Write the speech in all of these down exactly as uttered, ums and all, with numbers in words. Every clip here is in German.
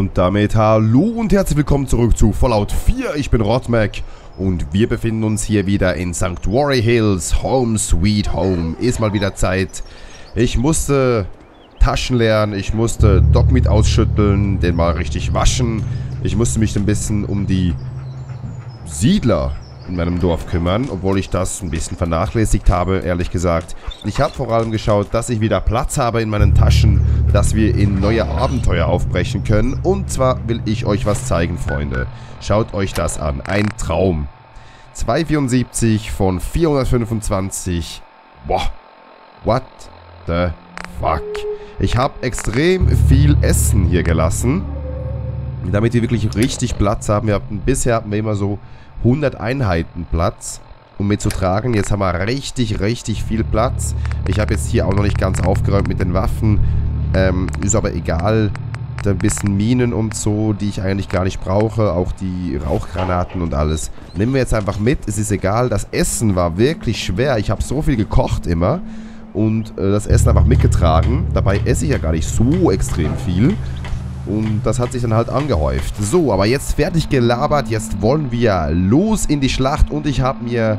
Und damit hallo und herzlich willkommen zurück zu Fallout vier. Ich bin Rotmek und wir befinden uns hier wieder in Sanctuary Hills. Home Sweet Home. Ist mal wieder Zeit. Ich musste Taschen leeren, ich musste Dogmeat ausschütteln, den mal richtig waschen. Ich musste mich ein bisschen um die Siedler in meinem Dorf kümmern, obwohl ich das ein bisschen vernachlässigt habe, ehrlich gesagt. Ich habe vor allem geschaut, dass ich wieder Platz habe in meinen Taschen, dass wir in neue Abenteuer aufbrechen können. Und zwar will ich euch was zeigen, Freunde. Schaut euch das an. Ein Traum. zweihundertvierundsiebzig von vierhundertfünfundzwanzig. Boah. What the fuck. Ich habe extrem viel Essen hier gelassen, damit wir wirklich richtig Platz haben. Wir hatten, bisher hatten wir immer so hundert Einheiten Platz, um mitzutragen. Jetzt haben wir richtig, richtig viel Platz. Ich habe jetzt hier auch noch nicht ganz aufgeräumt mit den Waffen. Ähm, ist aber egal. Da ein bisschen Minen und so, die ich eigentlich gar nicht brauche. Auch die Rauchgranaten und alles. Nehmen wir jetzt einfach mit. Es ist egal. Das Essen war wirklich schwer. Ich habe so viel gekocht immer. Und äh, das Essen einfach mitgetragen. Dabei esse ich ja gar nicht so extrem viel. Und das hat sich dann halt angehäuft. So, aber jetzt fertig gelabert. Jetzt wollen wir los in die Schlacht. Und ich habe mir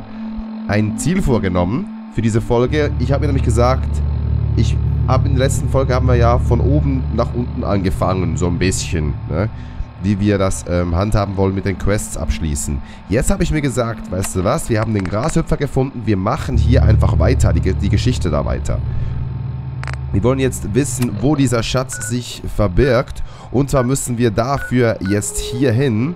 ein Ziel vorgenommen für diese Folge. Ich habe mir nämlich gesagt, ich habe in der letzten Folge haben wir ja von oben nach unten angefangen. So ein bisschen, ne? Wie wir das ähm, handhaben wollen mit den Quests abschließen. Jetzt habe ich mir gesagt, weißt du was? Wir haben den Grashüpfer gefunden. Wir machen hier einfach weiter, die, die Geschichte da weiter. Wir wollen jetzt wissen, wo dieser Schatz sich verbirgt. Und zwar müssen wir dafür jetzt hier hin.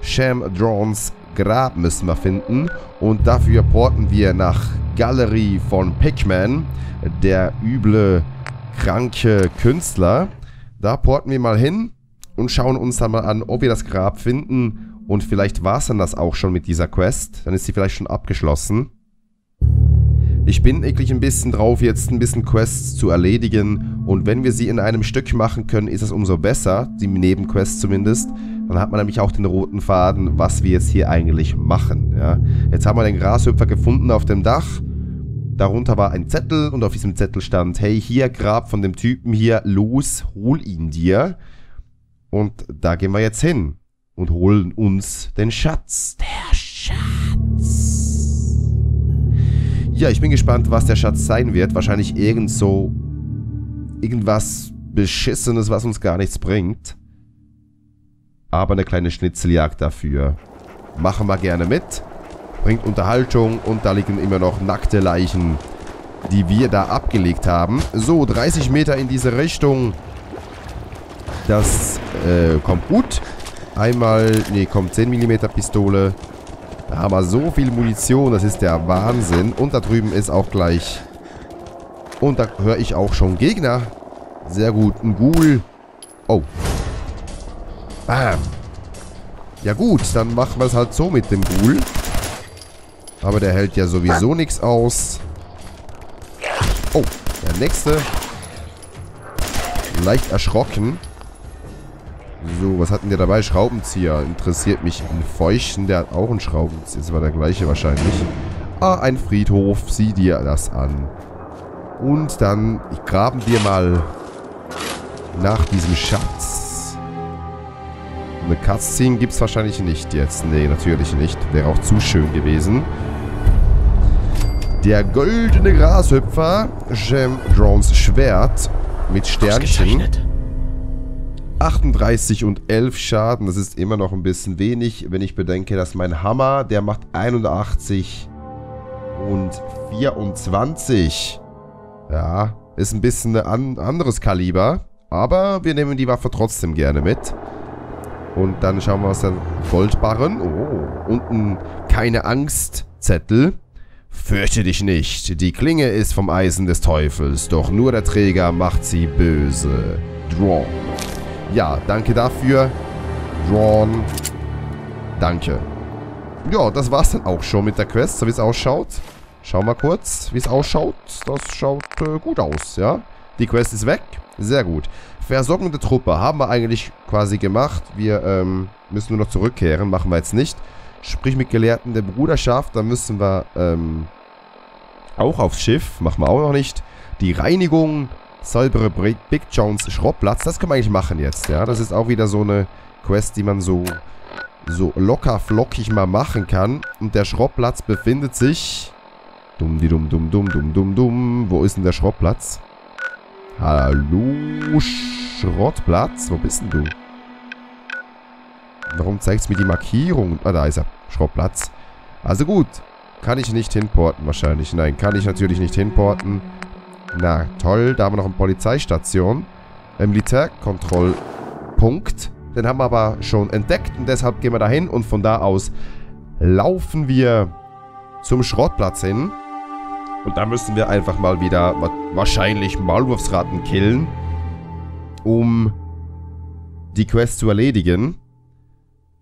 Shem Drownes Grab müssen wir finden. Und dafür porten wir nach Galerie von Pickman, der üble, kranke Künstler. Da porten wir mal hin und schauen uns dann mal an, ob wir das Grab finden. Und vielleicht war es dann das auch schon mit dieser Quest. Dann ist sie vielleicht schon abgeschlossen. Ich bin eklig ein bisschen drauf, jetzt ein bisschen Quests zu erledigen. Und wenn wir sie in einem Stück machen können, ist das umso besser. Die Nebenquests zumindest. Dann hat man nämlich auch den roten Faden, was wir jetzt hier eigentlich machen. Ja. Jetzt haben wir den Grashüpfer gefunden auf dem Dach. Darunter war ein Zettel und auf diesem Zettel stand, hey, hier, Grab von dem Typen hier, los, hol ihn dir. Und da gehen wir jetzt hin und holen uns den Schatz. Der Schatz. Ja, ich bin gespannt, was der Schatz sein wird. Wahrscheinlich irgend so irgendwas Beschissenes, was uns gar nichts bringt. Aber eine kleine Schnitzeljagd dafür. Machen wir gerne mit. Bringt Unterhaltung und da liegen immer noch nackte Leichen, die wir da abgelegt haben. So, dreißig Meter in diese Richtung. Das äh, kommt gut. Einmal, nee, kommt zehn Millimeter Pistole. Da haben wir so viel Munition, das ist der Wahnsinn. Und da drüben ist auch gleich... Und da höre ich auch schon Gegner. Sehr gut, ein Guhl. Oh. Bam. Ja gut, dann machen wir es halt so mit dem Guhl. Aber der hält ja sowieso nichts aus. Oh, der nächste. Leicht erschrocken. So, was hatten der dabei? Schraubenzieher. Interessiert mich ein Feuchten. Der hat auch einen Schraubenzieher. Das war der gleiche wahrscheinlich. Ah, ein Friedhof. Sieh dir das an. Und dann graben wir mal nach diesem Schatz. Eine Cutscene gibt es wahrscheinlich nicht jetzt. Nee, natürlich nicht. Wäre auch zu schön gewesen. Der goldene Grashüpfer. Shem Drownes Schwert. Mit Sternchen. achtunddreißig und elf Schaden, das ist immer noch ein bisschen wenig, wenn ich bedenke, dass mein Hammer, der macht einundachtzig und vierundzwanzig. Ja, ist ein bisschen ein anderes Kaliber, aber wir nehmen die Waffe trotzdem gerne mit. Und dann schauen wir uns dann Goldbarren, oh, unten keine Angst, Zettel. Fürchte dich nicht, die Klinge ist vom Eisen des Teufels, doch nur der Träger macht sie böse. Draw. Ja, danke dafür. Drawn. Danke. Ja, das war's dann auch schon mit der Quest, so wie es ausschaut. Schauen wir kurz, wie es ausschaut. Das schaut äh, gut aus, ja. Die Quest ist weg. Sehr gut. Versorgende Truppe haben wir eigentlich quasi gemacht. Wir ähm, müssen nur noch zurückkehren, machen wir jetzt nicht. Sprich mit Gelehrten der Bruderschaft, da müssen wir ähm, auch aufs Schiff, machen wir auch noch nicht. Die Reinigung Säubere Big Jones Schrottplatz. Das können wir eigentlich machen jetzt, ja. Das ist auch wieder so eine Quest, die man so, so locker flockig mal machen kann. Und der Schrottplatz befindet sich... Dumm, die dumm, dumm, dumm, dumm, dumm, dumm. Wo ist denn der Schrottplatz? Hallo, Schrottplatz? Wo bist denn du? Warum zeigt es mir die Markierung? Ah, da ist er. Schrottplatz. Also gut. Kann ich nicht hinporten wahrscheinlich. Nein, kann ich natürlich nicht hinporten. Na, toll. Da haben wir noch eine Polizeistation. Ein Militärkontrollpunkt. Den haben wir aber schon entdeckt. Und deshalb gehen wir da hin. Und von da aus laufen wir zum Schrottplatz hin. Und da müssen wir einfach mal wieder wahrscheinlich Maulwurfsratten killen, um die Quest zu erledigen.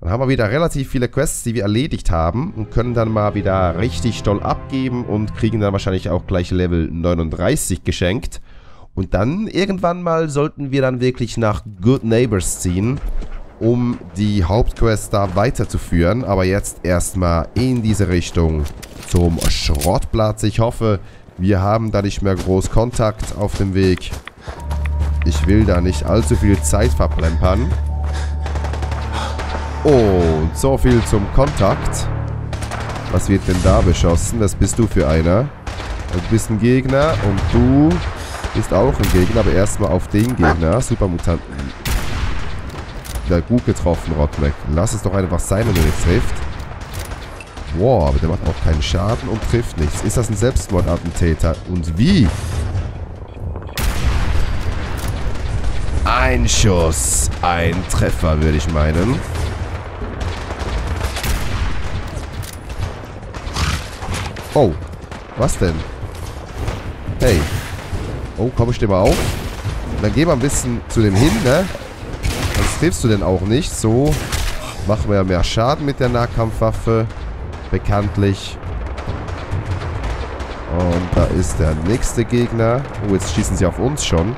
Dann haben wir wieder relativ viele Quests, die wir erledigt haben und können dann mal wieder richtig doll abgeben und kriegen dann wahrscheinlich auch gleich Level neununddreißig geschenkt. Und dann irgendwann mal sollten wir dann wirklich nach Good Neighbors ziehen, um die Hauptquest da weiterzuführen. Aber jetzt erstmal in diese Richtung zum Schrottplatz. Ich hoffe, wir haben da nicht mehr groß Kontakt auf dem Weg. Ich will da nicht allzu viel Zeit verplempern. Und so viel zum Kontakt. Was wird denn da beschossen? Was bist du für einer? Du bist ein Gegner und du bist auch ein Gegner. Aber erstmal auf den Gegner. Supermutanten. Ja, gut getroffen, Rotmek. Lass es doch einfach sein, wenn du jetzt trifft. Wow, aber der macht auch keinen Schaden und trifft nichts. Ist das ein Selbstmordattentäter? Und wie? Ein Schuss, ein Treffer, würde ich meinen. Oh, was denn? Hey. Oh, komm, ich steh mal auf. Dann geh mal ein bisschen zu dem hin, ne? Sonst triffst du denn auch nicht. So machen wir ja mehr Schaden mit der Nahkampfwaffe. Bekanntlich. Und da ist der nächste Gegner. Oh, jetzt schießen sie auf uns schon.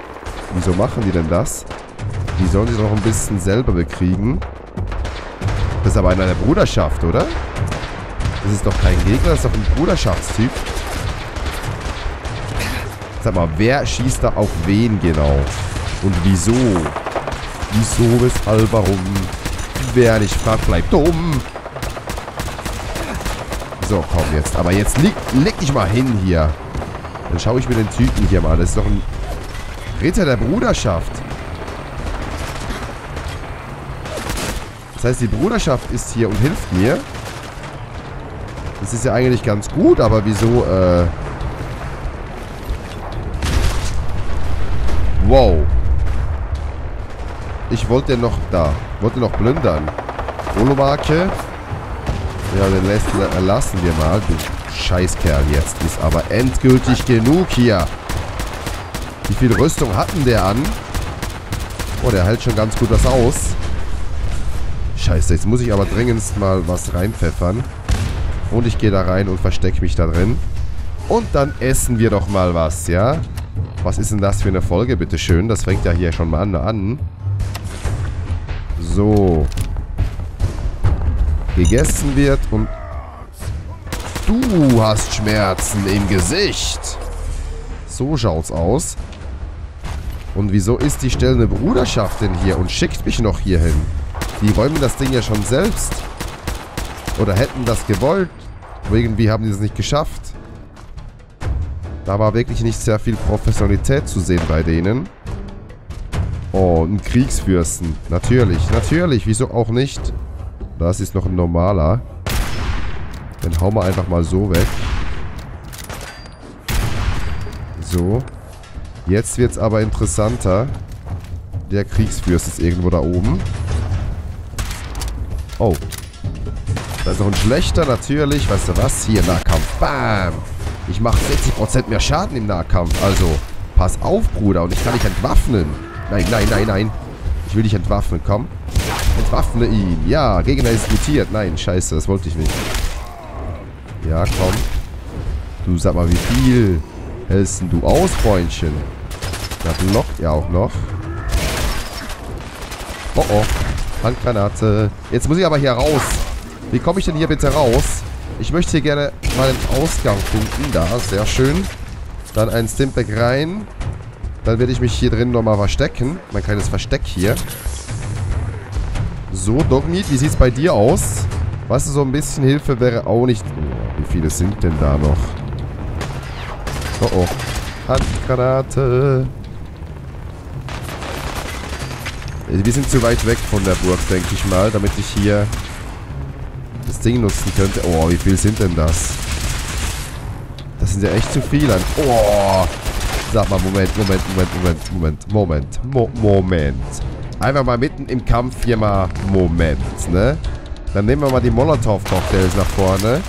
Wieso machen die denn das? Die sollen sich doch ein bisschen selber bekriegen. Das ist aber einer der Bruderschaft, oder? Das ist doch kein Gegner, das ist doch ein Bruderschaftstyp. Sag mal, wer schießt da auf wen genau? Und wieso? Wieso, weshalb, warum? Wer nicht fragt, bleibt dumm. So, komm jetzt. Aber jetzt leg, leg dich mal hin hier. Dann schaue ich mir den Typen hier mal an. Das ist doch ein Ritter der Bruderschaft. Das heißt, die Bruderschaft ist hier und hilft mir. Das ist ja eigentlich ganz gut, aber wieso, äh... Wow. Ich wollte den noch da. Wollte noch plündern. Olomarke. Ja, den lässt, lassen wir mal. Du Scheißkerl jetzt. Ist aber endgültig genug hier. Wie viel Rüstung hatten der an? Oh, der hält schon ganz gut was aus. Scheiße, jetzt muss ich aber dringendst mal was reinpfeffern. Und ich gehe da rein und verstecke mich da drin. Und dann essen wir doch mal was, ja? Was ist denn das für eine Folge, bitteschön? Das fängt ja hier schon mal an. So. Gegessen wird und... Du hast Schmerzen im Gesicht. So schaut's aus. Und wieso ist die stellende Bruderschaft denn hier und schickt mich noch hier hin? Die räumen das Ding ja schon selbst. Oder hätten das gewollt. Aber irgendwie haben die es nicht geschafft. Da war wirklich nicht sehr viel Professionalität zu sehen bei denen. Oh, ein Kriegsfürsten. Natürlich, natürlich. Wieso auch nicht? Das ist noch ein normaler. Dann hauen wir einfach mal so weg. So. Jetzt wird es aber interessanter. Der Kriegsfürst ist irgendwo da oben. Oh. Da ist noch ein schlechter, natürlich. Weißt du was? Hier, Nahkampf. Bam! Ich mache sechzig Prozent mehr Schaden im Nahkampf. Also, pass auf, Bruder. Und ich kann dich entwaffnen. Nein, nein, nein, nein. Ich will dich entwaffnen. Komm. Entwaffne ihn. Ja, Gegner ist mutiert. Nein, scheiße. Das wollte ich nicht. Ja, komm. Du, sag mal, wie viel hältst denn du aus, Freundchen? Das lockt ja auch noch. Oh, oh. Handgranate. Jetzt muss ich aber hier raus. Wie komme ich denn hier bitte raus? Ich möchte hier gerne mal einen Ausgang finden. Da, sehr schön. Dann einen Stimpack rein. Dann werde ich mich hier drin nochmal verstecken. Mein kleines Versteck hier. So, Dogmeat, wie sieht es bei dir aus? Weißt du, so ein bisschen Hilfe wäre auch nicht... Oh, wie viele sind denn da noch? Oh oh. Handgranate. Wir sind zu weit weg von der Burg, denke ich mal, damit ich hier das Ding nutzen könnte. Oh, wie viel sind denn das? Das sind ja echt zu viele. Oh! Sag mal, Moment, Moment, Moment, Moment, Moment, Moment, Moment. Einfach mal mitten im Kampf hier mal Moment, ne? Dann nehmen wir mal die Molotow-Cocktails nach vorne.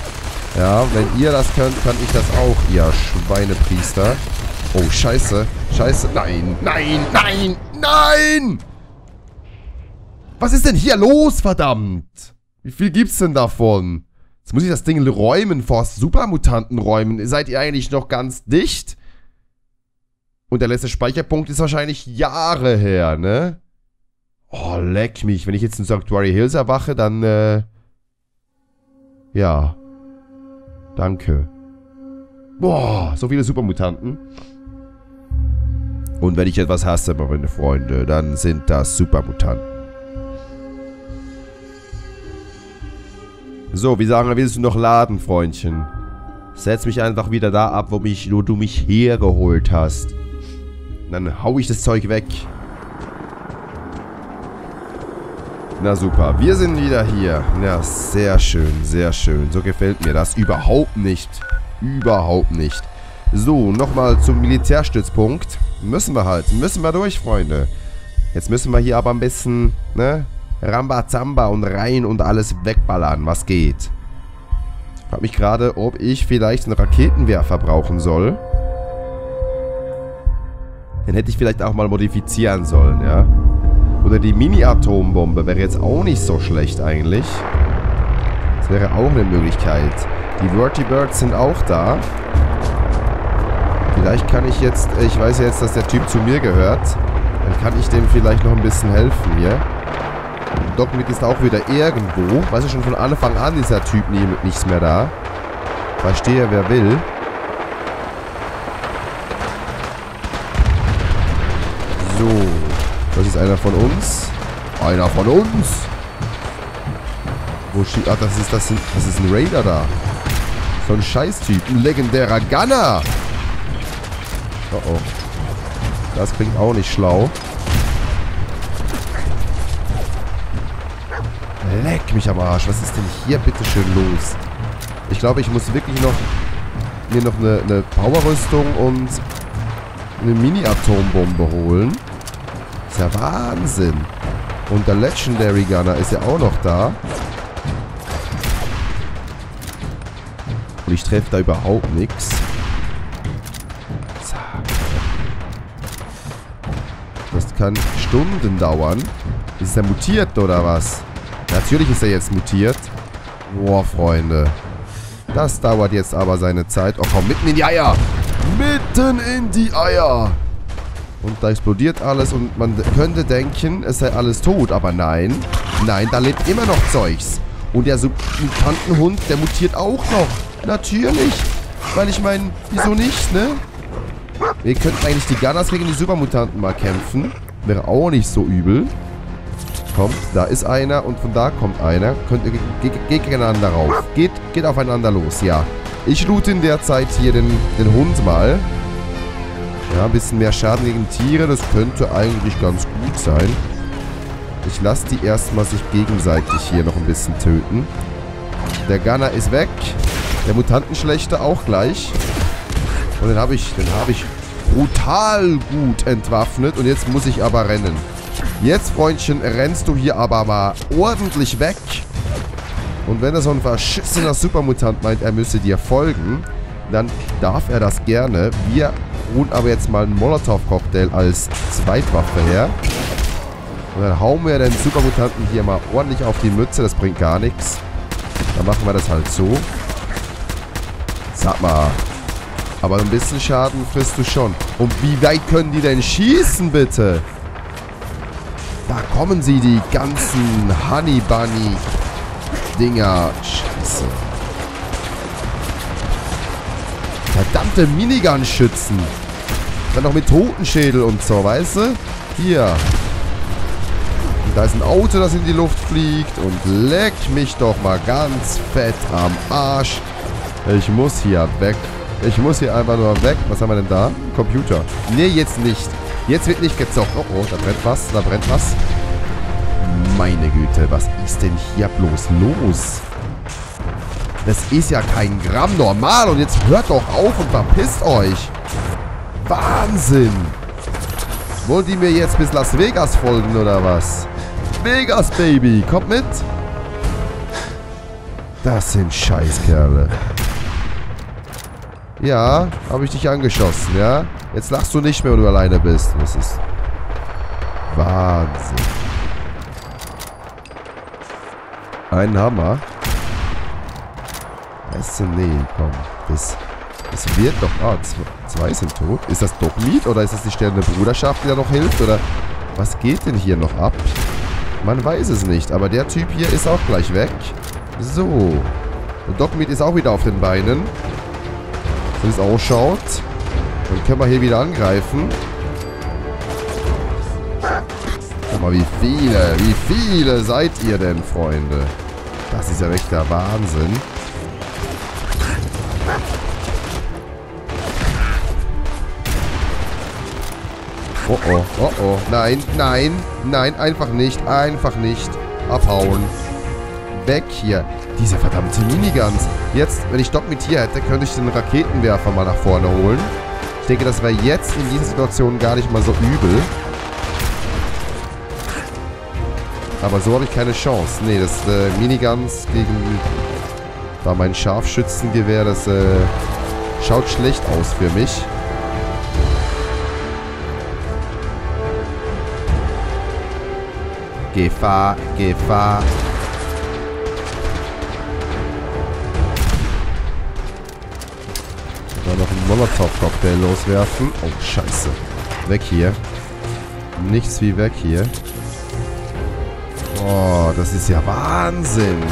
Ja, wenn ihr das könnt, kann ich das auch, ihr Schweinepriester. Oh, scheiße, scheiße. Nein, nein, nein, nein! Was ist denn hier los, verdammt? Wie viel gibt's denn davon? Jetzt muss ich das Ding räumen, vor Supermutanten räumen. Seid ihr eigentlich noch ganz dicht? Und der letzte Speicherpunkt ist wahrscheinlich Jahre her, ne? Oh, leck mich. Wenn ich jetzt in Sanctuary Hills erwache, dann, äh... ja. Danke. Boah, so viele Supermutanten. Und wenn ich etwas hasse, meine Freunde, dann sind das Supermutanten. So, wie sagen wir, willst du noch laden, Freundchen? Setz mich einfach wieder da ab, wo, mich, wo du mich hergeholt hast. Und dann hau ich das Zeug weg. Na super, wir sind wieder hier. Ja, sehr schön, sehr schön. So gefällt mir das überhaupt nicht. Überhaupt nicht. So, nochmal zum Militärstützpunkt. Müssen wir halt, müssen wir durch, Freunde. Jetzt müssen wir hier aber ein bisschen, ne, Rambazamba und rein und alles wegballern, was geht. Ich frage mich gerade, ob ich vielleicht einen Raketenwerfer brauchen soll. Den hätte ich vielleicht auch mal modifizieren sollen, ja. Oder die Mini-Atombombe wäre jetzt auch nicht so schlecht eigentlich. Das wäre auch eine Möglichkeit. Die Vertibirds sind auch da. Vielleicht kann ich jetzt... Ich weiß jetzt, dass der Typ zu mir gehört. Dann kann ich dem vielleicht noch ein bisschen helfen hier. Dogmeat ist auch wieder irgendwo. Weißt du, schon von Anfang an ist der Typ nie, nichts mehr da. Verstehe, wer will. So. Das ist einer von uns. Einer von uns. Wo steht... Ach, das ist, das, sind, das ist ein Raider da. So ein Scheiß-Typ. Ein legendärer Gunner. Oh oh. Das klingt auch nicht schlau. Leck mich am Arsch. Was ist denn hier bitte schön los? Ich glaube, ich muss wirklich noch... mir noch eine, eine Powerrüstung und eine Mini-Atombombe holen. Ist ja Wahnsinn. Und der Legendary Gunner ist ja auch noch da. Und ich treffe da überhaupt nichts. Das kann Stunden dauern. Ist er mutiert oder was? Natürlich ist er jetzt mutiert. Boah, Freunde. Das dauert jetzt aber seine Zeit. Oh, komm, mitten in die Eier. Mitten in die Eier. Und da explodiert alles und man könnte denken, es sei alles tot. Aber nein, nein, da lebt immer noch Zeugs. Und der Mutantenhund, der mutiert auch noch. Natürlich. Weil ich meine, wieso nicht, ne? Wir könnten eigentlich die Gunners gegen die Supermutanten mal kämpfen. Wäre auch nicht so übel. Kommt, da ist einer und von da kommt einer. Könnt ihr, geht, geht gegeneinander rauf. Geht, geht aufeinander los, ja. Ich loote in der Zeit hier den, den Hund mal. Ja, ein bisschen mehr Schaden gegen Tiere, das könnte eigentlich ganz gut sein. Ich lasse die erstmal sich gegenseitig hier noch ein bisschen töten. Der Gunner ist weg. Der Mutantenschlechter auch gleich. Und den habe ich, den habe ich brutal gut entwaffnet. Und jetzt muss ich aber rennen. Jetzt, Freundchen, rennst du hier aber mal ordentlich weg. Und wenn er so ein verschissener Supermutant meint, er müsse dir folgen, dann darf er das gerne. Wir holen aber jetzt mal einen Molotow-Cocktail als Zweitwaffe her. Und dann hauen wir den Supermutanten hier mal ordentlich auf die Mütze. Das bringt gar nichts. Dann machen wir das halt so. Sag mal. Aber ein bisschen Schaden frisst du schon. Und wie weit können die denn schießen, bitte? Da kommen sie, die ganzen Honey Bunny-Dinger. Scheiße. Verdammte Minigun-Schützen. Dann noch mit Totenschädel und so, weißt du? Hier. Und da ist ein Auto, das in die Luft fliegt. Und leck mich doch mal ganz fett am Arsch. Ich muss hier weg. Ich muss hier einfach nur weg. Was haben wir denn da? Computer. Nee, jetzt nicht. Jetzt wird nicht gezockt. Oh, oh, da brennt was. Da brennt was. Meine Güte, was ist denn hier bloß los? Das ist ja kein Gramm normal. Und jetzt hört doch auf und verpisst euch. Wahnsinn. Wollt ihr mir jetzt bis Las Vegas folgen oder was? Vegas, Baby. Kommt mit. Das sind Scheißkerle. Ja, habe ich dich angeschossen, ja? Jetzt lachst du nicht mehr, wenn du alleine bist. Das ist Wahnsinn. Ein Hammer. Weißt du, nee, komm. Das, das wird doch... Ah, zwei sind tot. Ist das Dogmeat oder ist das die sterbende Bruderschaft, die da noch hilft? Oder was geht denn hier noch ab? Man weiß es nicht, aber der Typ hier ist auch gleich weg. So. Und Dogmeat ist auch wieder auf den Beinen. So wie es ausschaut. Dann können wir hier wieder angreifen. Guck mal, wie viele, wie viele seid ihr denn, Freunde? Das ist ja echt der Wahnsinn. Oh oh, oh oh. Nein, nein, nein, einfach nicht, einfach nicht. Abhauen. Weg hier. Diese verdammte Miniguns. Jetzt, wenn ich Dogmeat hier hätte, könnte ich den Raketenwerfer mal nach vorne holen. Ich denke, das wäre jetzt in dieser Situation gar nicht mal so übel. Aber so habe ich keine Chance. Nee, das äh, Miniguns gegen da mein Scharfschützengewehr, das äh, schaut schlecht aus für mich. Gefahr, Gefahr. Da noch einen Molotov-Cocktail loswerfen. Oh, scheiße. Weg hier. Nichts wie weg hier. Oh, das ist ja Wahnsinn.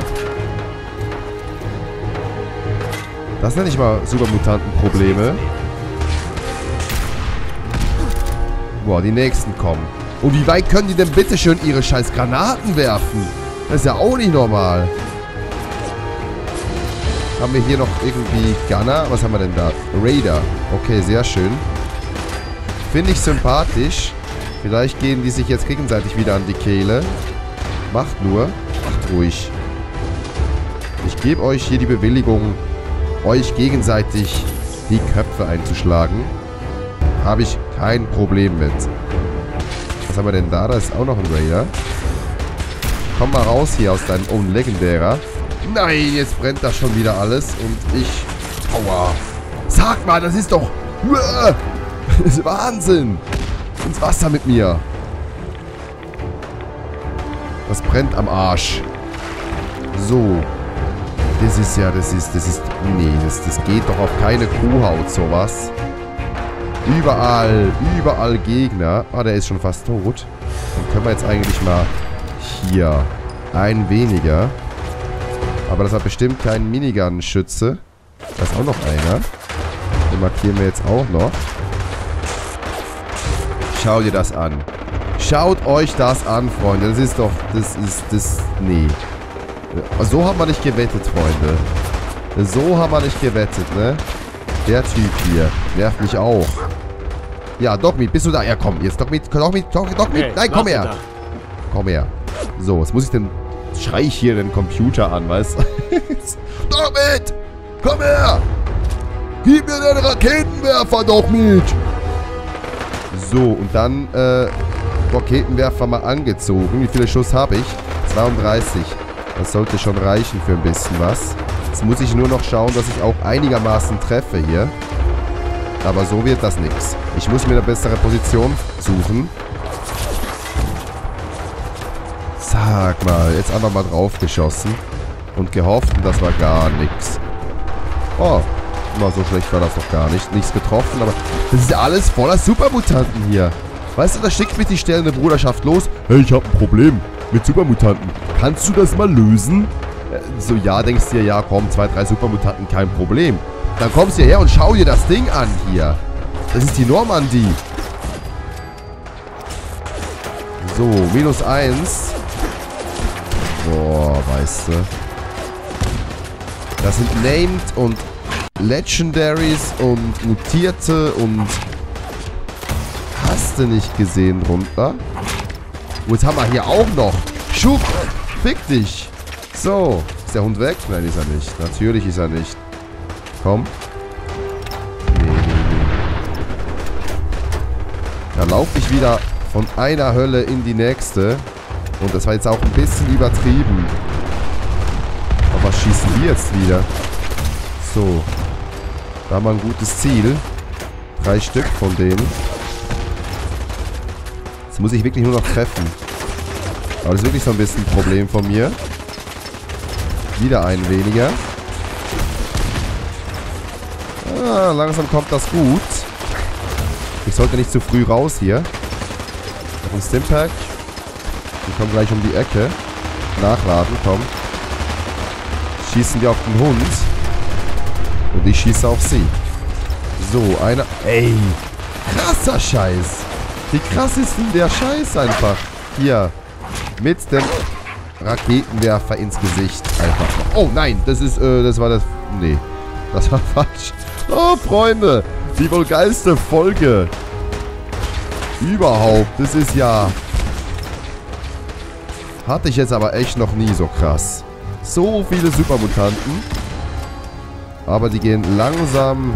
Das nenne ich mal Supermutantenprobleme. Boah, die nächsten kommen. Und wie weit können die denn bitte schön ihre scheiß Granaten werfen? Das ist ja auch nicht normal. Haben wir hier noch irgendwie Gunner? Was haben wir denn da? Raider. Okay, sehr schön. Finde ich sympathisch. Vielleicht gehen die sich jetzt gegenseitig wieder an die Kehle. Macht nur. Macht ruhig. Ich gebe euch hier die Bewilligung, euch gegenseitig die Köpfe einzuschlagen. Habe ich kein Problem mit. Was haben wir denn da? Da ist auch noch ein Raider. Komm mal raus hier aus deinem unlegendärer. Nein, jetzt brennt das schon wieder alles. Und ich... Aua. Sag mal, das ist doch... Das ist Wahnsinn. Ins Wasser mit mir. Das brennt am Arsch. So. Das ist ja, das ist, das ist, nee, das, das geht doch auf keine Kuhhaut, sowas. Überall, überall Gegner. Ah, der ist schon fast tot. Dann können wir jetzt eigentlich mal hier ein weniger. Aber das hat bestimmt keinen Minigun-Schütze. Da ist auch noch einer. Den markieren wir jetzt auch noch. Schau dir das an. Schaut euch das an, Freunde. Das ist doch... Das ist... Das... Nee. So haben wir nicht gewettet, Freunde. So haben wir nicht gewettet, ne? Der Typ hier nervt mich auch. Ja, Dogmeat, bist du da? Ja, komm. Jetzt Dogmeat, Dogmeat, Dogmeat. Dogmeat. Nein, komm her. Komm her. So, jetzt muss ich den... Schrei ich hier den Computer an, weißt du? Dogmeat! Komm her! Gib mir den Raketenwerfer, Dogmeat! So, und dann, äh... Raketenwerfer mal angezogen. Wie viele Schuss habe ich? zweiunddreißig. Das sollte schon reichen für ein bisschen was. Jetzt muss ich nur noch schauen, dass ich auch einigermaßen treffe hier. Aber so wird das nichts. Ich muss mir eine bessere Position suchen. Sag mal, jetzt einfach mal drauf geschossen. Und gehofft, und das war gar nichts. Oh, immer so schlecht war das doch gar nicht. Nichts getroffen, aber das ist ja alles voller Supermutanten hier. Weißt du, da schickt mich die stellende Bruderschaft los. Hey, ich hab ein Problem mit Supermutanten. Kannst du das mal lösen? So, ja, denkst dir, ja, komm, zwei, drei Supermutanten, kein Problem. Dann kommst du hierher und schau dir das Ding an hier. Das ist die Normandie. So, minus eins. Boah, weißt du. Das sind Named und Legendaries und Mutierte und... Hast du nicht gesehen drunter? Oh, jetzt haben wir hier auch noch. Schub, fick dich. So, ist der Hund weg? Nein, ist er nicht. Natürlich ist er nicht. Komm. Nee, nee, nee. Da laufe ich wieder von einer Hölle in die nächste. Und das war jetzt auch ein bisschen übertrieben. Aber was schießen wir jetzt wieder? So. Da haben wir ein gutes Ziel. Drei Stück von denen. Jetzt muss ich wirklich nur noch treffen. Aber das ist wirklich so ein bisschen ein Problem von mir. Wieder ein weniger. Ah, langsam kommt das gut. Ich sollte nicht zu früh raus hier. Noch ein Stimpack. Wir kommen gleich um die Ecke. Nachladen, komm. Schießen wir auf den Hund. Und ich schieße auf sie. So, einer... Ey! Krasser Scheiß! Wie krass ist denn der Scheiß einfach? Hier. Mit dem Raketenwerfer ins Gesicht. Einfach. Oh nein! Das ist... Äh, das war das... Nee. Das war falsch. Oh, Freunde! Die wohl geilste Folge überhaupt. Das ist ja... Hatte ich jetzt aber echt noch nie so krass. So viele Supermutanten. Aber die gehen langsam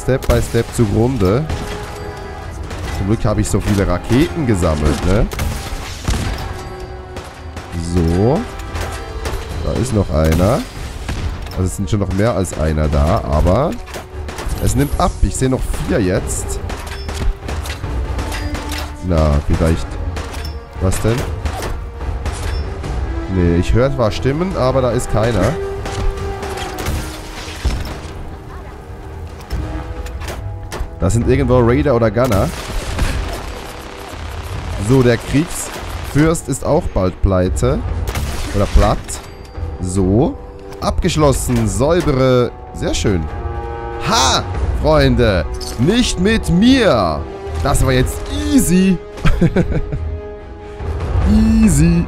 Step by Step zugrunde. Zum Glück habe ich so viele Raketen gesammelt, ne? So. Da ist noch einer. Also es sind schon noch mehr als einer da, aber es nimmt ab. Ich sehe noch vier jetzt. Na, vielleicht... Was denn? Nee, ich höre zwar Stimmen, aber da ist keiner. Das sind irgendwo Raider oder Gunner. So, der Kriegsfürst ist auch bald pleite. Oder platt. So. Abgeschlossen. Säubere. Sehr schön. Ha! Freunde! Nicht mit mir! Das war jetzt easy. Easy.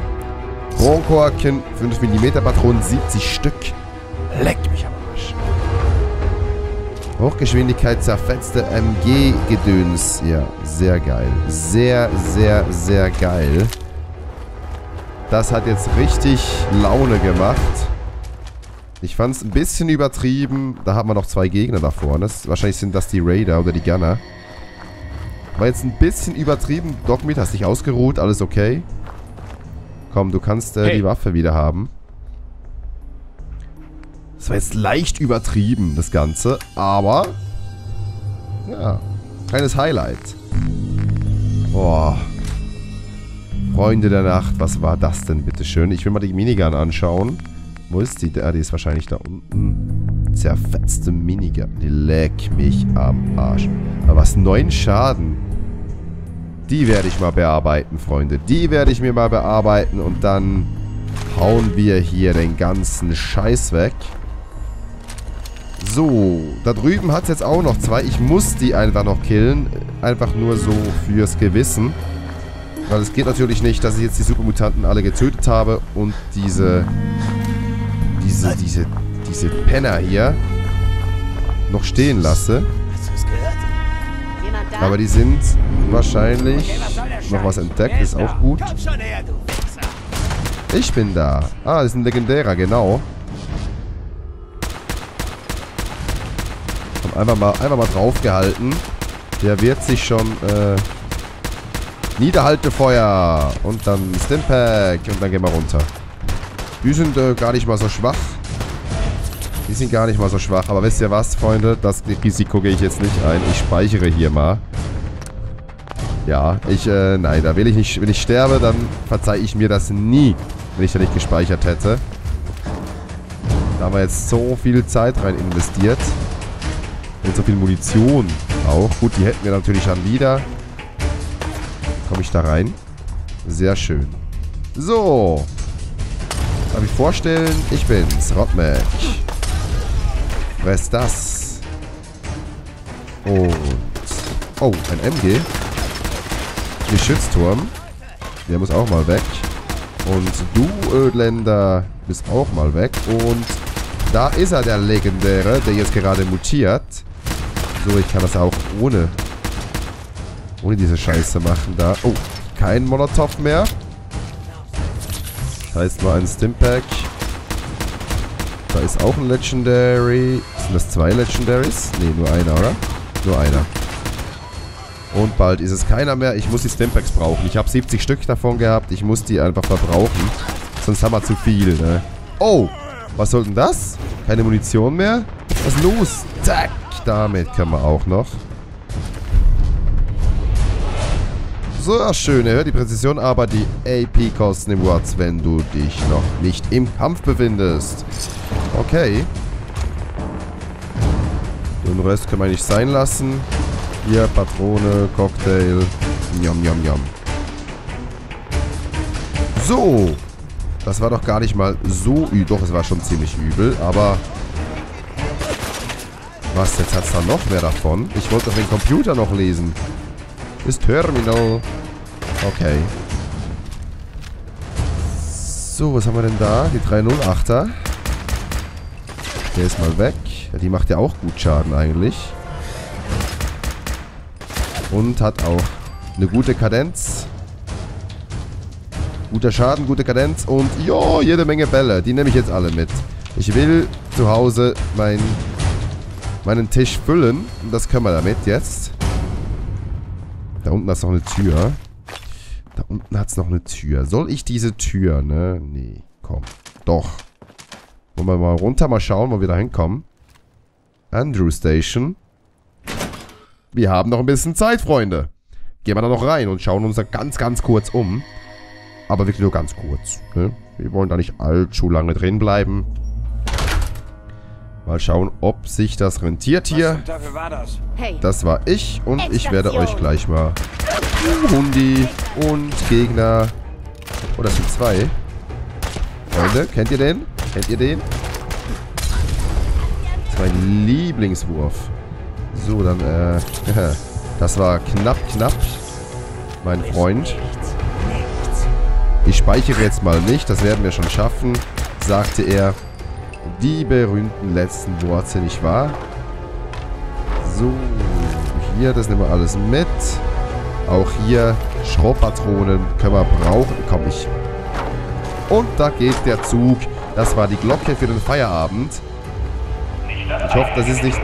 Kronkorken, fünf Millimeter Patronen, siebzig Stück. Leck mich am Arsch. Hochgeschwindigkeit zerfetzte M G-Gedöns. Ja, sehr geil. Sehr, sehr, sehr geil. Das hat jetzt richtig Laune gemacht. Ich fand es ein bisschen übertrieben. Da haben wir noch zwei Gegner da vorne. Wahrscheinlich sind das die Raider oder die Gunner. War jetzt ein bisschen übertrieben. Dogmeat, hast dich ausgeruht, alles okay. Komm, du kannst äh, hey. die Waffe wieder haben. Das war jetzt leicht übertrieben, das Ganze. Aber... Ja. Kleines Highlight. Boah. Freunde der Nacht. Was war das denn, bitteschön? Ich will mal die Minigun anschauen. Wo ist die? Ah, die ist wahrscheinlich da unten. Zerfetzte Minigun. Die leck mich am Arsch. Aber was? Neun Schaden. Die werde ich mal bearbeiten, Freunde. Die werde ich mir mal bearbeiten und dann hauen wir hier den ganzen Scheiß weg. So, da drüben hat es jetzt auch noch zwei. Ich muss die einfach noch killen. Einfach nur so fürs Gewissen. Weil es geht natürlich nicht, dass ich jetzt die Supermutanten alle getötet habe und diese, diese, diese, diese Penner hier noch stehen lasse. Aber die sind wahrscheinlich noch was entdeckt. Ist auch gut. Ich bin da. Ah, das ist ein Legendärer, genau. Komm, einfach mal, einfach mal draufgehalten. Der wird sich schon... Äh, Niederhaltefeuer. Und dann Stimpack. Und dann gehen wir runter. Die sind äh, gar nicht mal so schwach. Die sind gar nicht mal so schwach. Aber wisst ihr was, Freunde? Das Risiko gehe ich jetzt nicht ein. Ich speichere hier mal. Ja, ich, äh, nein, da will ich nicht. Wenn ich sterbe, dann verzeihe ich mir das nie, wenn ich da nicht gespeichert hätte. Da haben wir jetzt so viel Zeit rein investiert. Und so viel Munition auch. Gut, die hätten wir natürlich dann wieder. Komme ich da rein? Sehr schön. So. Darf ich vorstellen? Ich bin's, Rotmek. Fress das. Und... Oh, ein M G. Geschützturm. Der muss auch mal weg. Und du, Ödländer, bist auch mal weg. Und da ist er, der Legendäre, der jetzt gerade mutiert. So, ich kann das auch ohne... Ohne diese Scheiße machen da. Oh, kein Molotov mehr. Das heißt mal ein Stimpack. Da ist auch ein Legendary. Sind das zwei Legendaries? Ne, nur einer, oder? Nur einer. Und bald ist es keiner mehr. Ich muss die Stimpacks brauchen. Ich habe siebzig Stück davon gehabt. Ich muss die einfach verbrauchen. Sonst haben wir zu viel, ne? Oh! Was soll denn das? Keine Munition mehr? Was ist los? Zack! Damit können wir auch noch. So, das Schöne, hört die Präzision, aber die A P kosten im Watts, wenn du dich noch nicht im Kampf befindest. Okay. Den Rest können wir nicht sein lassen. Hier, Patrone, Cocktail. Yum, yum, yum. So. Das war doch gar nicht mal so übel. Doch, es war schon ziemlich übel, aber... Was, jetzt hat's da noch mehr davon? Ich wollte doch den Computer noch lesen. Das Terminal. Okay. So, was haben wir denn da? Die drei null achter. Der ist mal weg. Ja, die macht ja auch gut Schaden eigentlich. Und hat auch eine gute Kadenz. Guter Schaden, gute Kadenz. Und jo, jede Menge Bälle. Die nehme ich jetzt alle mit. Ich will zu Hause mein, meinen Tisch füllen. Und das können wir damit jetzt. Da unten hat es noch eine Tür. Da unten hat es noch eine Tür. Soll ich diese Tür, ne? Nee, komm. Doch. Wollen wir mal runter, mal schauen, wo wir da hinkommen. Andrew Station. Wir haben noch ein bisschen Zeit, Freunde. Gehen wir da noch rein und schauen uns da ganz, ganz kurz um. Aber wirklich nur ganz kurz, ne? Wir wollen da nicht allzu lange drin bleiben. Mal schauen, ob sich das rentiert hier. Das war ich und ich werde euch gleich mal Hundi und Gegner. Oh, das sind zwei. Freunde, kennt ihr den? Kennt ihr den? Das ist mein Lieblingswurf. So, dann, äh, das war knapp, knapp. Mein Freund. Ich speichere jetzt mal nicht, das werden wir schon schaffen, sagte er. Die berühmten letzten Worte, nicht wahr? So, hier, das nehmen wir alles mit. Auch hier, Schrottpatronen können wir brauchen. Komm ich. Und da geht der Zug. Das war die Glocke für den Feierabend. Ich hoffe, das ist nicht...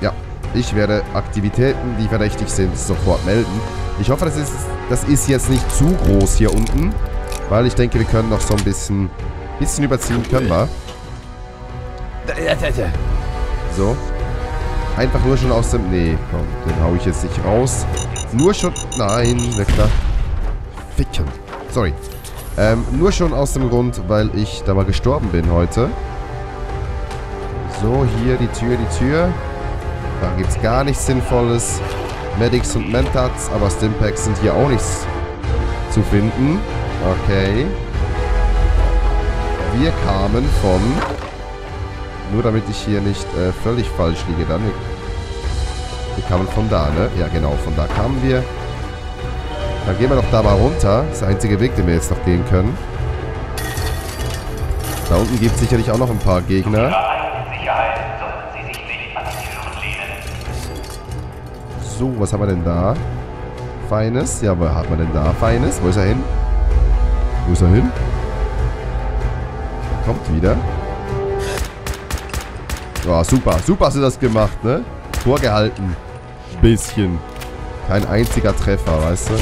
Ja, ich werde Aktivitäten, die verdächtig sind, sofort melden. Ich hoffe, das ist, das ist jetzt nicht zu groß hier unten, weil ich denke, wir können noch so ein bisschen, bisschen überziehen, können wir. So. Einfach nur schon aus dem... Nee, komm, den hau ich jetzt nicht raus. Nur schon... Nein, na klar. Ficken. Sorry. Ähm, nur schon aus dem Grund, weil ich da mal gestorben bin heute. So, hier die Tür, die Tür. Da gibt es gar nichts Sinnvolles. Medics und Mentats, aber Stimpacks sind hier auch nichts zu finden. Okay. Wir kamen von... Nur damit ich hier nicht äh, völlig falsch liege, dann... Wir kamen von da, ne? Ja, genau, von da kamen wir. Dann gehen wir doch da mal runter. Das ist der einzige Weg, den wir jetzt noch gehen können. Da unten gibt es sicherlich auch noch ein paar Gegner. So, was haben wir denn da? Feines. Ja, was hat man denn da? Feines. Wo ist er hin? Wo ist er hin? Kommt wieder. Ja, super. Super hast du das gemacht, ne? Tor gehalten. Bisschen. Kein einziger Treffer, weißt du?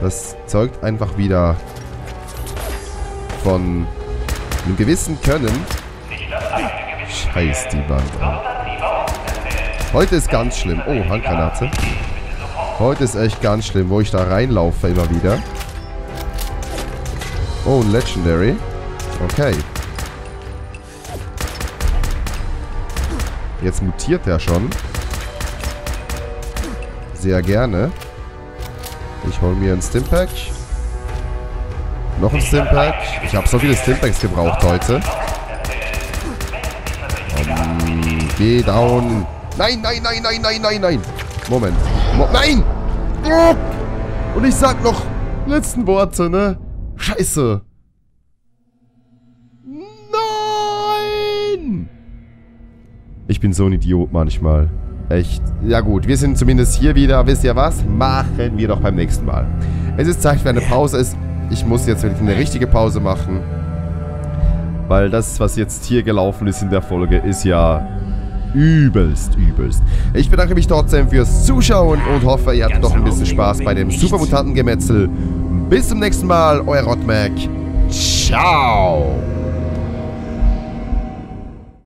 Das zeugt einfach wieder von einem gewissen Können. Scheiß die Wand an. Heute ist ganz schlimm. Oh, Handgranate. Heute ist echt ganz schlimm, wo ich da reinlaufe immer wieder. Oh, ein Legendary. Okay. Jetzt mutiert er schon. Sehr gerne. Ich hole mir ein Stimpack. Noch ein Stimpack. Ich habe so viele Stimpacks gebraucht heute. Um, geh down. Nein, nein, nein, nein, nein, nein, nein. Moment. Mo nein! Oh! Und ich sag noch letzten Worte, ne? Scheiße. Nein! Ich bin so ein Idiot manchmal. Echt. Ja gut, wir sind zumindest hier wieder. Wisst ihr was? Machen wir doch beim nächsten Mal. Es ist Zeit für eine Pause. Es, ich muss jetzt wirklich eine richtige Pause machen. Weil das, was jetzt hier gelaufen ist in der Folge, ist ja übelst, übelst. Ich bedanke mich trotzdem fürs Zuschauen und hoffe, ihr hattet noch ein bisschen Spaß bei dem Supermutantengemetzel. Bis zum nächsten Mal, euer Rotmek. Ciao!